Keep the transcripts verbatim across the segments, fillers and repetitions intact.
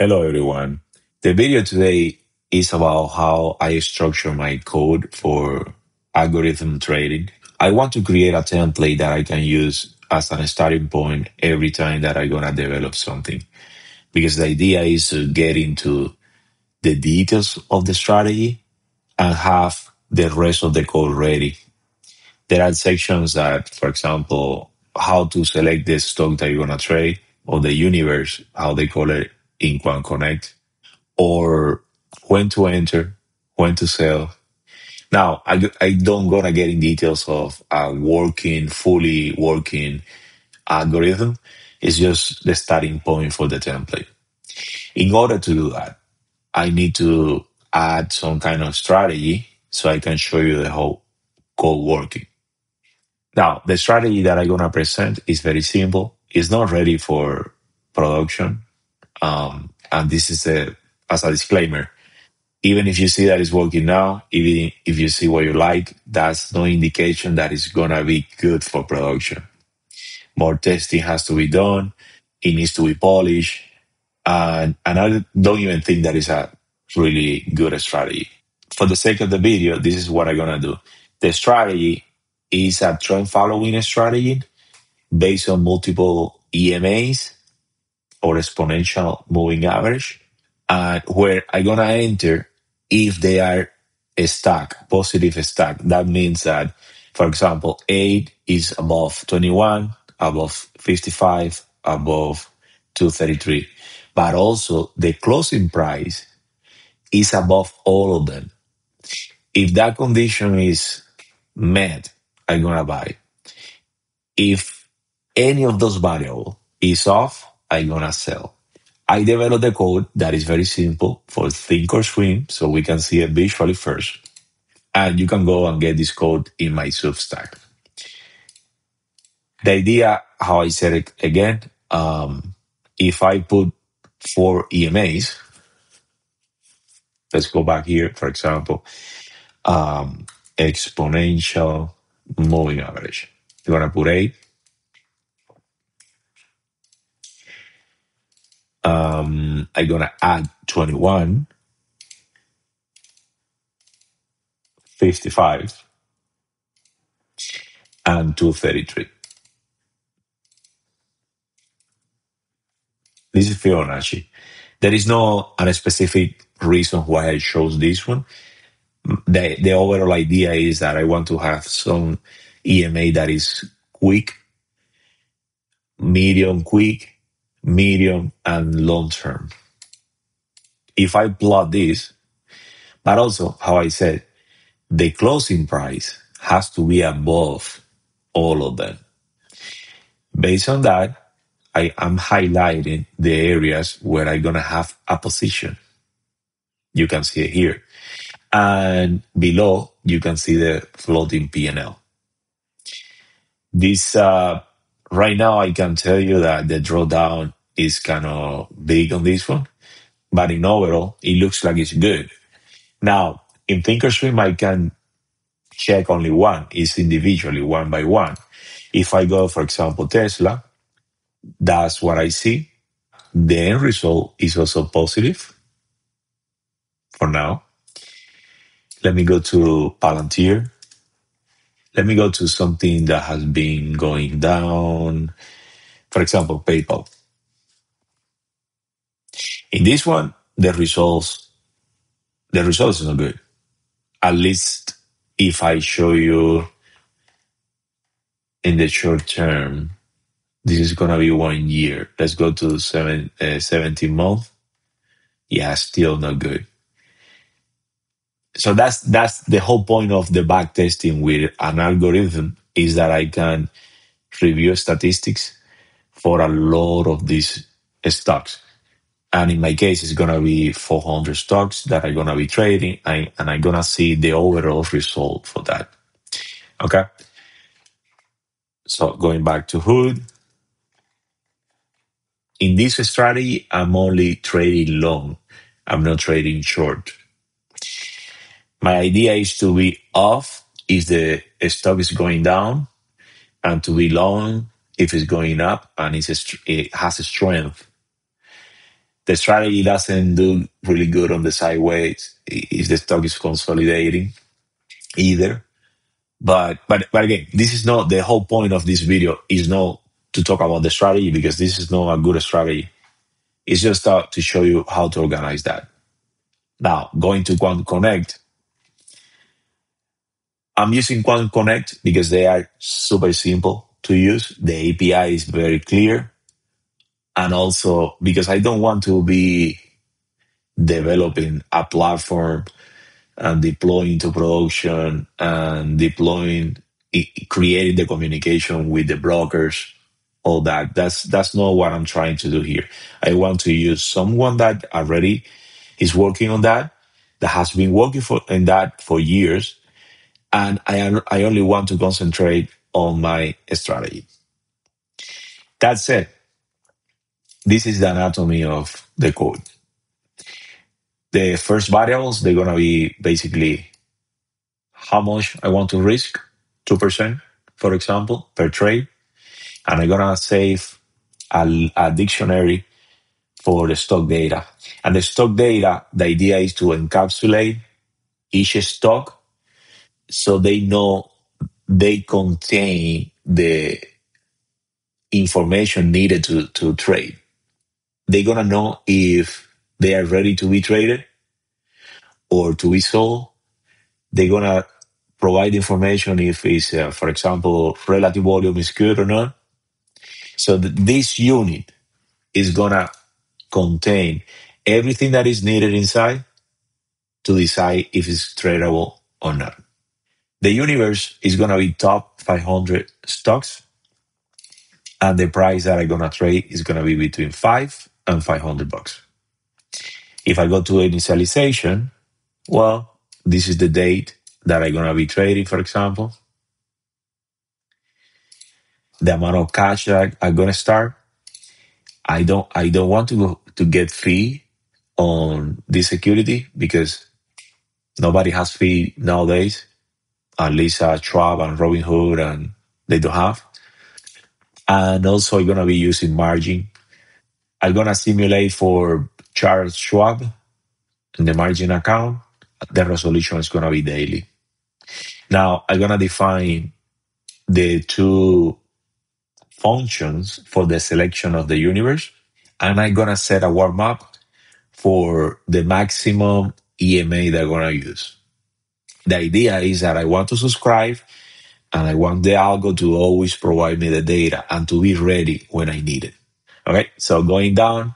Hello, everyone. The video today is about how I structure my code for algorithm trading. I want to create a template that I can use as a starting point every time that I'm going to develop something. Because the idea is to get into the details of the strategy and have the rest of the code ready. There are sections that, for example, how to select the stock that you're going to trade or the universe, how they call it in QuantConnect, or when to enter, when to sell. Now, I, I don't going to get in details of a working, fully working algorithm. It's just the starting point for the template. In order to do that, I need to add some kind of strategy so I can show you the whole code working. Now, the strategy that I'm going to present is very simple. It's not ready for production. Um, and this is a, as a disclaimer. Even if you see that it's working now, even if you see what you like, that's no indication that it's going to be good for production. More testing has to be done. It needs to be polished. And, and I don't even think that is a really good strategy. For the sake of the video, this is what I'm going to do. The strategy is a trend following strategy based on multiple E M As or exponential moving average, and uh, where I'm going to enter if they are a stack, positive stack. That means that, for example, eight is above twenty-one, above fifty-five, above two thirty-three. But also the closing price is above all of them. If that condition is met, I'm going to buy. If any of those variables is off, I'm going to sell. I developed a code that is very simple for Thinkorswim, so we can see it visually first. And you can go and get this code in my Substack. The idea, how I said it again, um, if I put four E M As, let's go back here, for example, um, exponential moving average. You're going to put eight. Um, I'm going to add twenty-one, fifty-five, and two thirty-three. This is Fibonacci. There is no a specific reason why I chose this one. The, the overall idea is that I want to have some E M A that is quick, medium quick, medium and long term. If I plot this, but also, how I said, the closing price has to be above all of them. Based on that, I am highlighting the areas where I'm going to have a position. You can see it here. And below, you can see the floating P and L. This, uh, right now, I can tell you that the drawdown is kind of big on this one, but in overall, it looks like it's good. Now, in Thinkorswim, I can check only one. It's individually, one by one. If I go, for example, Tesla, that's what I see. The end result is also positive for now. Let me go to Palantir. Let me go to something that has been going down. For example, PayPal. In this one, the results, the results are not good. At least if I show you in the short term, this is going to be one year. Let's go to seven, uh, seventeen month. Yeah, still not good. So that's that's the whole point of the backtesting with an algorithm, is that I can review statistics for a lot of these stocks. And in my case, it's going to be four hundred stocks that I'm going to be trading, and I'm going to see the overall result for that. Okay? So going back to Hood. In this strategy, I'm only trading long. I'm not trading short. My idea is to be off if the stock is going down, and to be long if it's going up and it's a, it has a strength. the strategy doesn't do really good on the sideways if the stock is consolidating either. But but but again, this is not the whole point of this video, is not to talk about the strategy, because this is not a good strategy. It's just uh, to show you how to organize that. Now, going to QuantConnect, I'm using QuantConnect because they are super simple to use. The A P I is very clear. And also because I don't want to be developing a platform and deploying to production and deploying, creating the communication with the brokers, all that. That's that's not what I'm trying to do here. I want to use someone that already is working on that, that has been working for in that for years, and I I only want to concentrate on my strategy. That said, this is the anatomy of the code. The first variables, they're gonna be basically how much I want to risk, two percent, for example, per trade. And I'm gonna save a, a dictionary for the stock data. And the stock data, the idea is to encapsulate each stock so they know they contain the information needed to, to trade. They're gonna know if they are ready to be traded or to be sold. They're gonna provide information if it's, uh, for example, relative volume is good or not. So this unit is going to contain everything that is needed inside to decide if it's tradable or not. The universe is going to be top five hundred stocks, and the price that I'm going to trade is going to be between five and five hundred bucks. If I go to initialization, well, this is the date that I'm going to be trading, for example. The amount of cash that I'm gonna start. I don't. I don't want to to get fee on this security because nobody has fee nowadays. At least uh, Schwab and Robin Hood, and they don't have. And also, I'm gonna be using margin. I'm gonna simulate for Charles Schwab in the margin account. The resolution is gonna be daily. Now I'm gonna define the two functions for the selection of the universe, and I'm gonna set a warm up for the maximum E M A that I'm gonna use. The idea is that I want to subscribe, and I want the algo to always provide me the data and to be ready when I need it. Okay, so going down,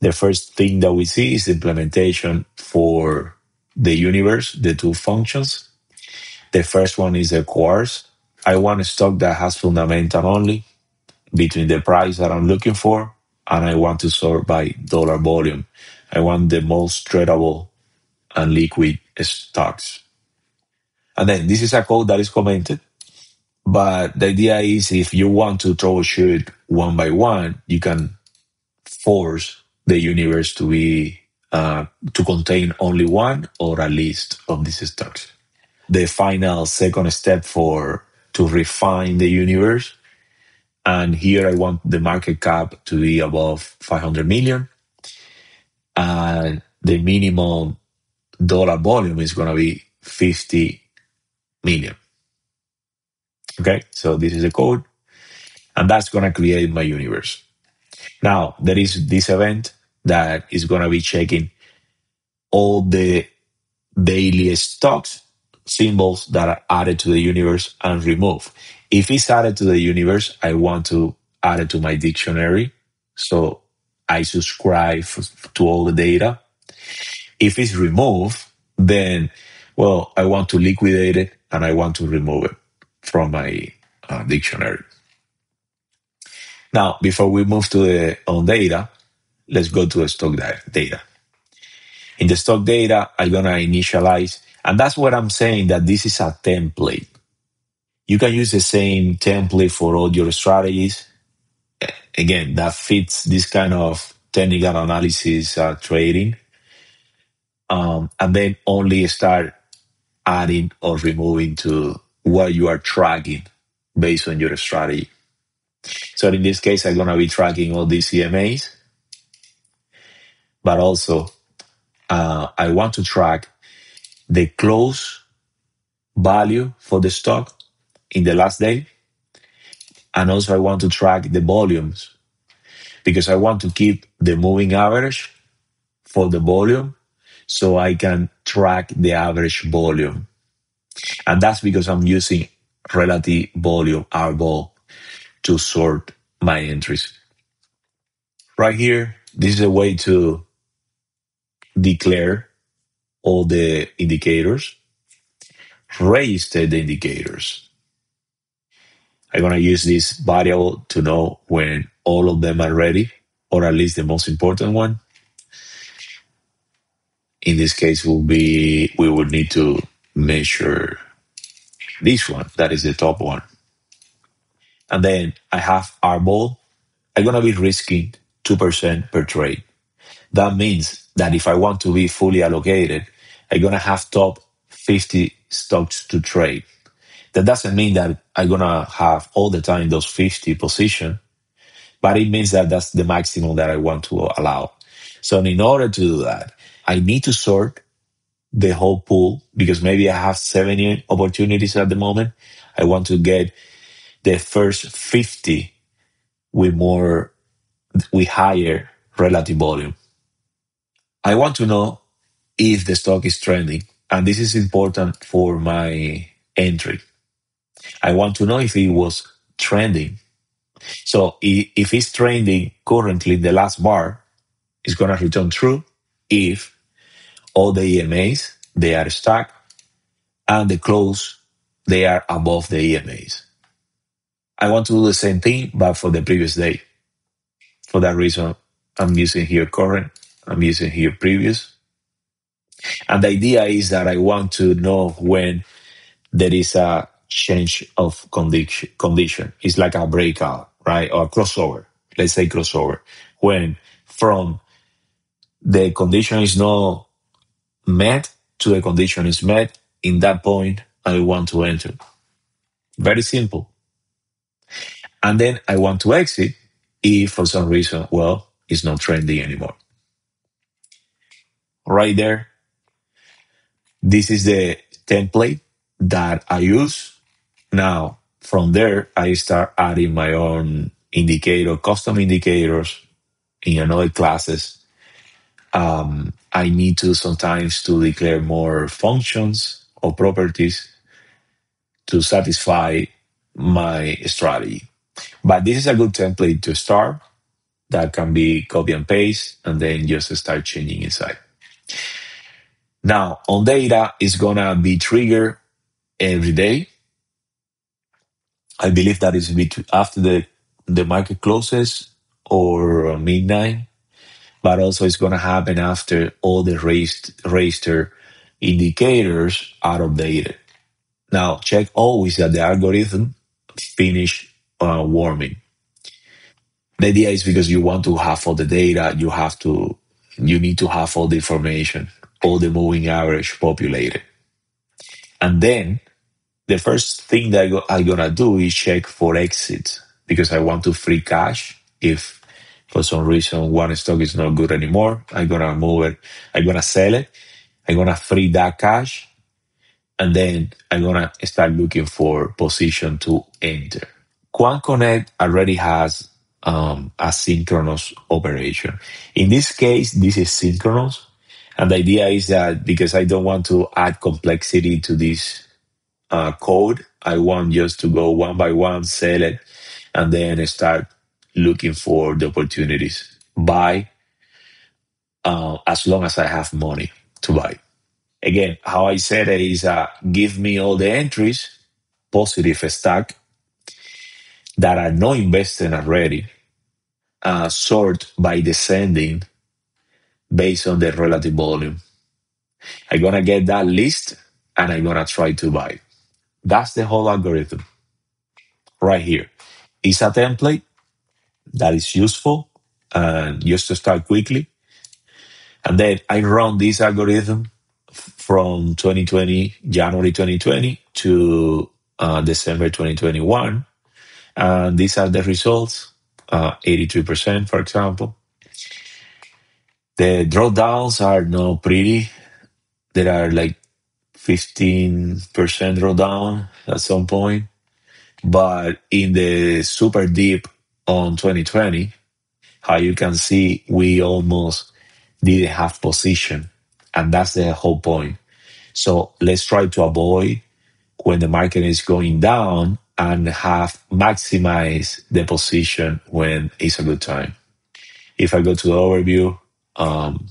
the first thing that we see is the implementation for the universe, the two functions. The first one is the course. I want a stock that has fundamental only, between the price that I'm looking for, and I want to sort by dollar volume. I want the most tradable and liquid stocks. And then this is a code that is commented, but the idea is if you want to troubleshoot one by one, you can force the universe to be uh, to contain only one or a list of these stocks. The final second step for to refine the universe, and here I want the market cap to be above five hundred million, and the minimum dollar volume is going to be fifty million. Okay, so this is the code, and that's going to create my universe. Now there is this event that is going to be checking all the daily stocks symbols that are added to the universe and remove. If it's added to the universe, I want to add it to my dictionary, so I subscribe to all the data. If it's removed, then, well, I want to liquidate it and I want to remove it from my uh, dictionary. Now, before we move to the on data, let's go to the stock data. In the stock data, I'm gonna initialize. And that's what I'm saying, that this is a template. You can use the same template for all your strategies. Again, that fits this kind of technical analysis uh, trading. Um, and then only start adding or removing to what you are tracking based on your strategy. So in this case, I'm going to be tracking all these E M As. but also uh, I want to track the close value for the stock in the last day. And also I want to track the volumes because I want to keep the moving average for the volume so I can track the average volume. And that's because I'm using relative volume, R V O L, to sort my entries. Right here, this is a way to declare all the indicators, register the indicators. I'm going to use this variable to know when all of them are ready, or at least the most important one. In this case, will be we will need to measure this one, that is the top one. And then I have R V O L. I'm going to be risking two percent per trade. That means that if I want to be fully allocated, I'm going to have top fifty stocks to trade. That doesn't mean that I'm going to have all the time those fifty positions, but it means that that's the maximum that I want to allow. So in order to do that, I need to sort the whole pool because maybe I have seventy opportunities at the moment. I want to get the first fifty with more, with higher relative volume. I want to know if the stock is trending, and this is important for my entry. I want to know if it was trending. So if it's trending currently, the last bar is going to return true if all the E M As, they are stacked, and the close, they are above the E M As. I want to do the same thing, but for the previous day. For that reason, I'm using here current, I'm using here previous. And the idea is that I want to know when there is a change of condition. condition. It's like a breakout, right? Or crossover. Let's say crossover. When from the condition is not met to the condition is met, in that point, I want to enter. Very simple. And then I want to exit if for some reason, well, it's not trendy anymore. Right there. This is the template that I use. Now, from there, I start adding my own indicator, custom indicators in another classes. Um, I need to sometimes to declare more functions or properties to satisfy my strategy. But this is a good template to start that can be copy and paste and then just start changing inside. Now, on data, it's going to be triggered every day. I believe that is after the, the market closes or midnight. But also it's going to happen after all the registered indicators are updated. Now, check always that the algorithm finish uh, warming. The idea is because you want to have all the data, you have to, you need to have all the information, all the moving average populated. And then the first thing that I'm going to do is check for exit because I want to free cash if for some reason, one stock is not good anymore. I'm going to move it. I'm going to sell it. I'm going to free that cash. And then I'm going to start looking for position to enter. QuantConnect already has um, a synchronous operation. In this case, this is synchronous. And the idea is that because I don't want to add complexity to this uh, code, I want just to go one by one, sell it, and then start looking for the opportunities, buy uh, as long as I have money to buy. Again, how I said it is uh, give me all the entries, positive stack, that are not invested already, uh, sort by descending based on the relative volume. I'm going to get that list and I'm going to try to buy. That's the whole algorithm right here. It's a template that is useful and just to start quickly. And then I run this algorithm from twenty twenty, January twenty twenty to uh, December twenty twenty-one. And these are the results, uh, eighty-three percent, for example. The drawdowns are not pretty. There are like fifteen percent drawdown at some point. But in the super deep on twenty twenty, how you can see, we almost didn't have position. And that's the whole point. So let's try to avoid when the market is going down and have maximized the position when it's a good time. If I go to the overview, um,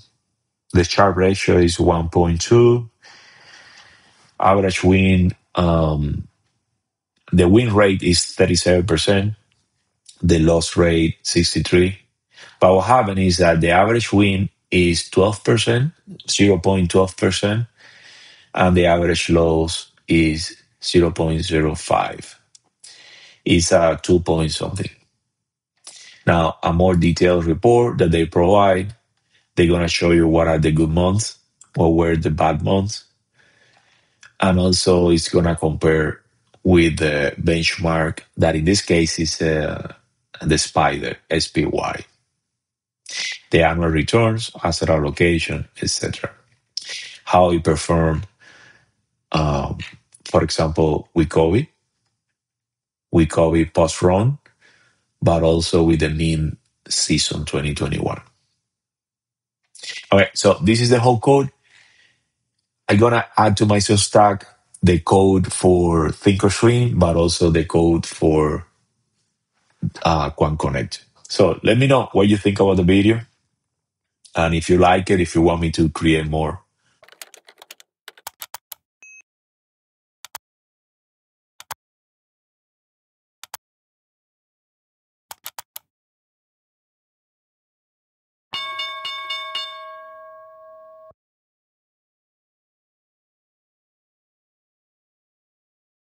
the sharp ratio is one point two. Average win, um, the win rate is thirty-seven percent. The loss rate, sixty-three. But what happened is that the average win is twelve percent, zero point one two percent, and the average loss is zero point zero five. It's a two point something. Now, a more detailed report that they provide, they're going to show you what are the good months, what were the bad months, and also it's going to compare with the benchmark that in this case is uh, the spider, S P Y. The annual returns, asset allocation, et cetera. How it performed, um, for example, with COVID, with COVID post-run, but also with the meme season twenty twenty-one. All right, so this is the whole code. I'm going to add to my Substack the code for Thinkorswim, but also the code for uh, QuantConnect. So let me know what you think about the video. And if you like it, if you want me to create more,